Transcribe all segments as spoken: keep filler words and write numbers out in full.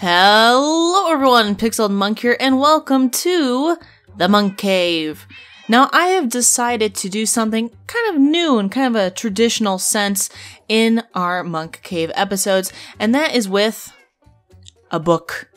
Hello everyone, Pixeled Monk here, and welcome to the Monk Cave. Now I have decided to do something kind of new and kind of a traditional sense in our Monk Cave episodes, and that is with a book.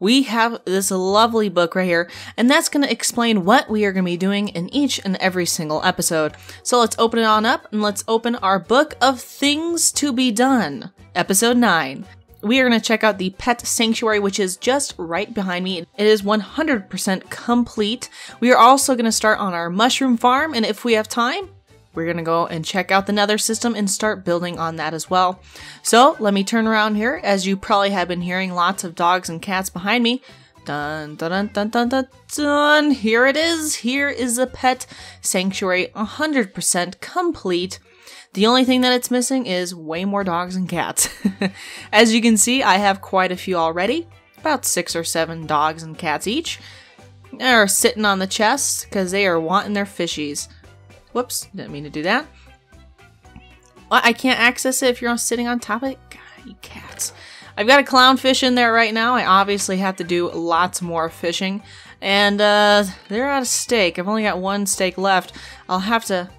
We have this lovely book right here, and that's going to explain what we are going to be doing in each and every single episode. So let's open it on up and let's open our book of things to be done, episode nine. We are going to check out the Pet Sanctuary, which is just right behind me. It is one hundred percent complete. We are also going to start on our mushroom farm, and if we have time, we're going to go and check out the Nether system and start building on that as well. So let me turn around here. As you probably have been hearing lots of dogs and cats behind me. Dun, dun, dun, dun, dun, dun, dun. Here it is. Here is the Pet Sanctuary, one hundred percent complete. The only thing that it's missing is way more dogs and cats. As you can see, I have quite a few already, about six or seven dogs and cats each. They're sitting on the chest because they are wanting their fishies. Whoops, didn't mean to do that. I can't access it if you're sitting on top of it. God, you cats. I've got a clownfish in there right now. I obviously have to do lots more fishing. And uh, they're out of steak. I've only got one steak left. I'll have to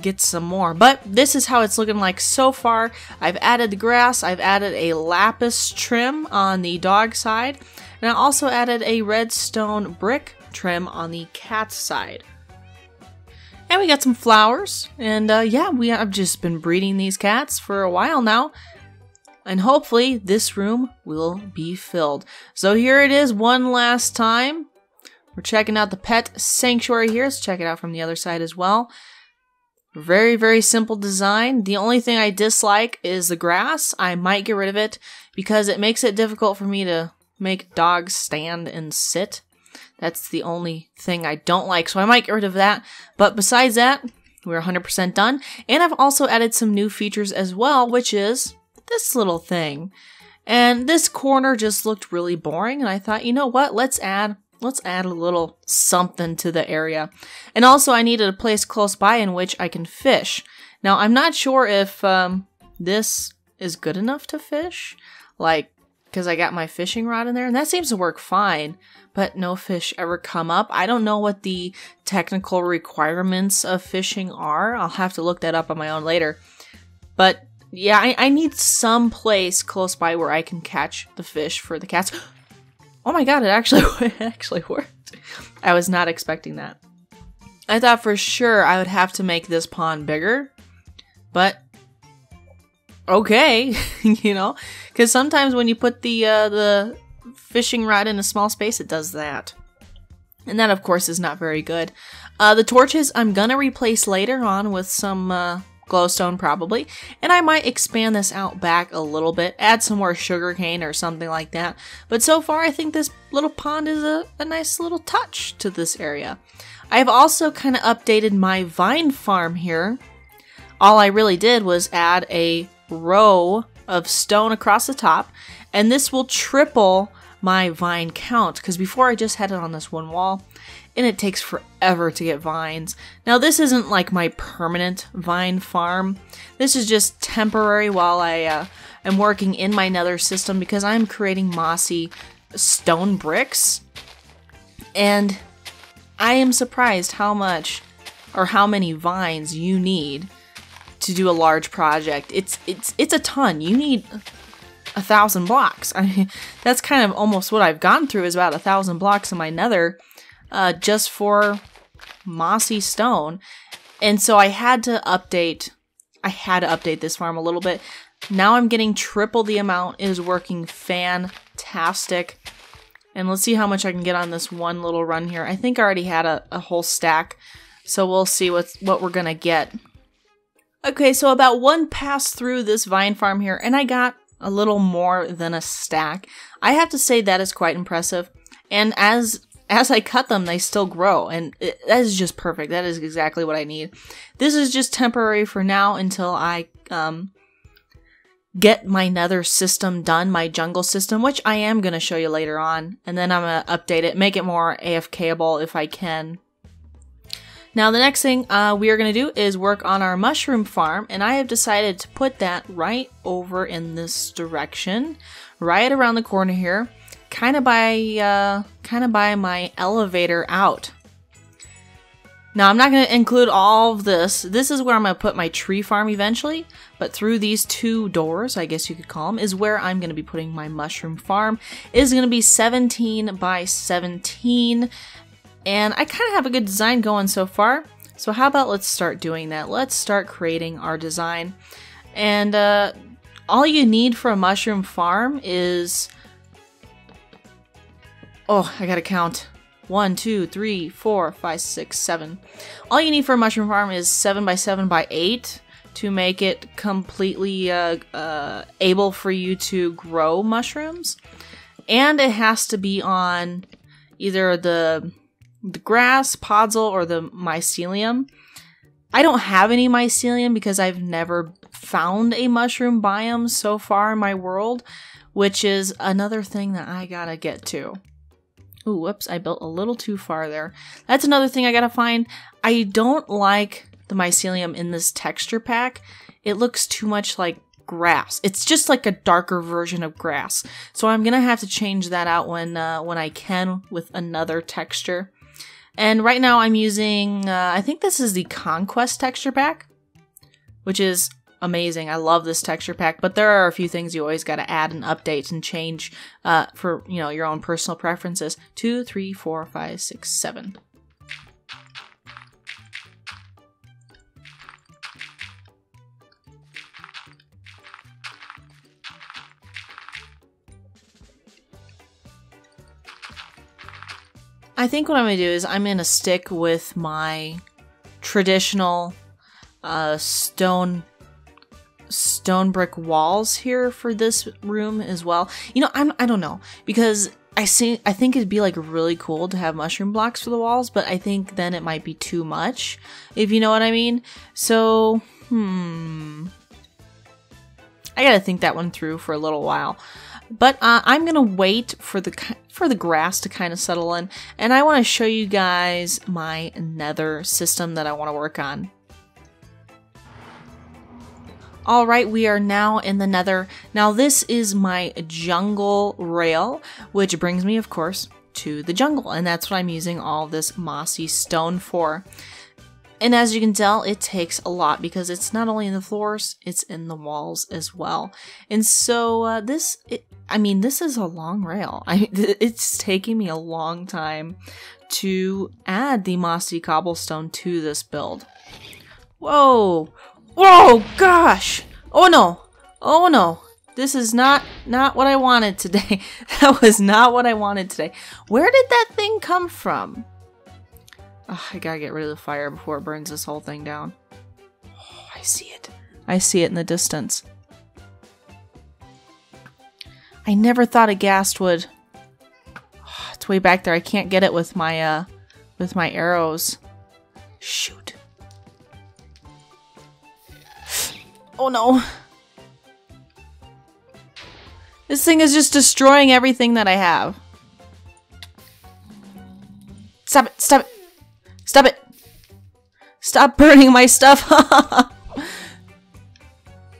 get some more, but this is how it's looking like so far. I've added the grass, I've added a lapis trim on the dog side, and I also added a redstone brick trim on the cat side. And we got some flowers, and uh, yeah, we have just been breeding these cats for a while now, and hopefully this room will be filled. So here it is one last time. We're checking out the Pet Sanctuary here. Let's check it out from the other side as well. Very, very simple design. The only thing I dislike is the grass. I might get rid of it because it makes it difficult for me to make dogs stand and sit. That's the only thing I don't like, so I might get rid of that. But besides that, we're one hundred percent done. And I've also added some new features as well, which is this little thing. And this corner just looked really boring, and I thought, you know what, let's add... Let's add a little something to the area. And also I needed a place close by in which I can fish. Now I'm not sure if um, this is good enough to fish. Like, because I got my fishing rod in there and that seems to work fine. But no fish ever come up. I don't know what the technical requirements of fishing are. I'll have to look that up on my own later. But yeah, I, I need some place close by where I can catch the fish for the cats. Oh my god, it actually it actually worked. I was not expecting that. I thought for sure I would have to make this pond bigger, but okay, you know, because sometimes when you put the uh, the fishing rod in a small space, it does that. And that, of course, is not very good. Uh, the torches I'm going to replace later on with some... Uh, glowstone probably, and I might expand this out back a little bit, add some more sugarcane or something like that, but so far I think this little pond is a, a nice little touch to this area. I've also kind of updated my vine farm here. All I really did was add a row of stone across the top, and this will triple my vine count, because before I just had it on this one wall, and it takes forever to get vines. Now this isn't like my permanent vine farm. This is just temporary while I uh, am working in my Nether system because I'm creating mossy stone bricks. And I am surprised how much or how many vines you need to do a large project. It's it's it's a ton. You need a thousand blocks. I mean, that's kind of almost what I've gone through, is about a thousand blocks in my Nether. Uh, just for mossy stone. And so I had to update, I had to update this farm a little bit. Now I'm getting triple the amount. It is working fantastic. And let's see how much I can get on this one little run here. I think I already had a, a whole stack. So we'll see what's, what we're gonna get. Okay, so about one pass through this vine farm here, and I got a little more than a stack. I have to say that is quite impressive. And as As I cut them, they still grow, and it, that is just perfect. That is exactly what I need. This is just temporary for now until I um, get my Nether system done, my jungle system, which I am going to show you later on, and then I'm going to update it, make it more AFKable if I can. Now the next thing uh, we are going to do is work on our mushroom farm, and I have decided to put that right over in this direction, right around the corner here. kind of by uh, kind of by my elevator out. Now, I'm not going to include all of this. This is where I'm going to put my tree farm eventually, but through these two doors, I guess you could call them, is where I'm going to be putting my mushroom farm. It is going to be seventeen by seventeen, and I kind of have a good design going so far. So how about let's start doing that. Let's start creating our design. And uh, all you need for a mushroom farm is... Oh, I gotta count. One, two, three, four, five, six, seven. All you need for a mushroom farm is seven by seven by eight to make it completely uh, uh, able for you to grow mushrooms. And it has to be on either the, the grass, podzol, or the mycelium. I don't have any mycelium because I've never found a mushroom biome so far in my world, which is another thing that I gotta get to. Ooh, whoops, I built a little too far there. That's another thing I gotta find. I don't like the mycelium in this texture pack. It looks too much like grass. It's just like a darker version of grass. So I'm gonna have to change that out when, uh, when I can with another texture. And right now I'm using, uh, I think this is the Conquest texture pack, which is amazing. I love this texture pack, but there are a few things you always got to add and update and change uh, for, you know, your own personal preferences. Two, three, four, five, six, seven. I think what I'm going to do is I'm going to stick with my traditional uh, stone stone brick walls here for this room as well. You know, I'm, I don't know, because I see, I think it'd be like really cool to have mushroom blocks for the walls, but I think then it might be too much, if you know what I mean. So, hmm, I gotta think that one through for a little while. But uh, I'm gonna wait for the for the grass to kind of settle in, and I want to show you guys my nether system that I want to work on. All right, we are now in the nether. Now this is my jungle rail, which brings me, of course, to the jungle. And that's what I'm using all this mossy stone for. And as you can tell, it takes a lot because it's not only in the floors, it's in the walls as well. And so uh, this, it, I mean, this is a long rail. I, it's taking me a long time to add the mossy cobblestone to this build. Whoa. Whoa, gosh! Oh no! Oh no! This is not not what I wanted today. That was not what I wanted today. Where did that thing come from? Oh, I gotta get rid of the fire before it burns this whole thing down. Oh, I see it. I see it in the distance. I never thought a ghast would. Oh, it's way back there. I can't get it with my uh, with my arrows. Shoot. Oh no. This thing is just destroying everything that I have. Stop it, stop it. Stop it. Stop burning my stuff.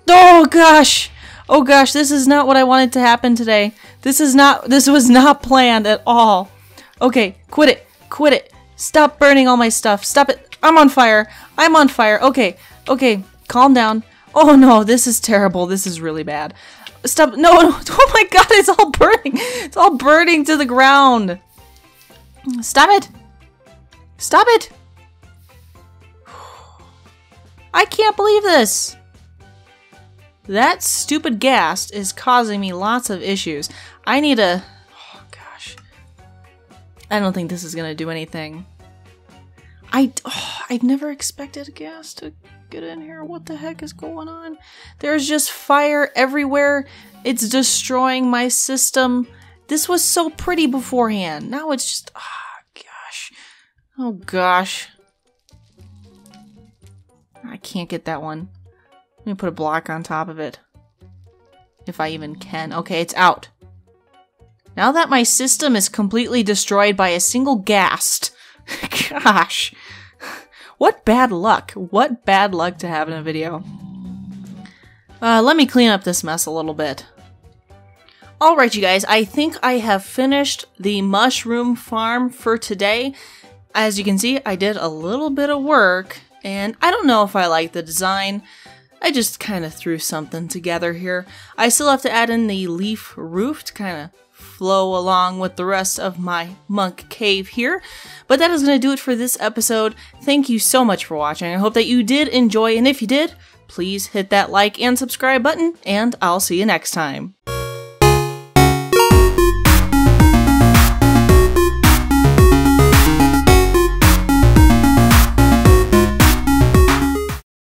Oh gosh. Oh gosh, this is not what I wanted to happen today. This is not, this was not planned at all. Okay, quit it. Quit it. Stop burning all my stuff. Stop it. I'm on fire. I'm on fire. Okay. Okay. Calm down. Oh no, this is terrible. This is really bad. Stop. No, no. Oh my god, it's all burning. It's all burning to the ground. Stop it. Stop it. I can't believe this. That stupid ghast is causing me lots of issues. I need a... Oh gosh. I don't think this is going to do anything. I... Oh, I never expected a ghast to... Get in here. What the heck is going on? There's just fire everywhere. It's destroying my system. This was so pretty beforehand. Now it's just... Ah, gosh. Oh, gosh. I can't get that one. Let me put a block on top of it. If I even can. Okay, it's out. Now that my system is completely destroyed by a single ghast. Gosh. What bad luck. What bad luck to have in a video. Uh, let me clean up this mess a little bit. Alright you guys, I think I have finished the mushroom farm for today. As you can see, I did a little bit of work, and I don't know if I like the design. I just kind of threw something together here. I still have to add in the leaf roof to kind of flow along with the rest of my monk cave here. But that is going to do it for this episode. Thank you so much for watching. I hope that you did enjoy, and if you did, please hit that like and subscribe button, and I'll see you next time.